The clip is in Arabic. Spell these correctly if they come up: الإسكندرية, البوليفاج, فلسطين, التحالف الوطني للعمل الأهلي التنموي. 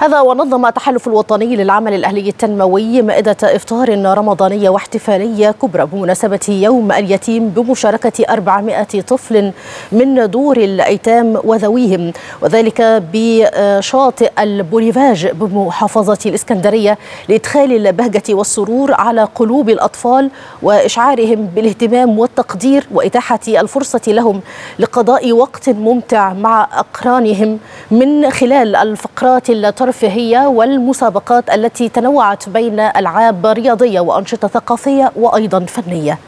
هذا ونظم التحالف الوطني للعمل الأهلي التنموي مائدة إفطار رمضانية واحتفالية كبرى بمناسبة يوم اليتيم بمشاركة 400 طفل من دور الأيتام وذويهم، وذلك بشاطئ البوليفاج بمحافظة الإسكندرية لإدخال البهجة والسرور على قلوب الأطفال وإشعارهم بالاهتمام والتقدير وإتاحة الفرصة لهم لقضاء وقت ممتع مع أقرانهم من خلال الفقرات الترفيهية والمسابقات التي تنوعت بين ألعاب رياضية وأنشطة ثقافية وأيضا فنية.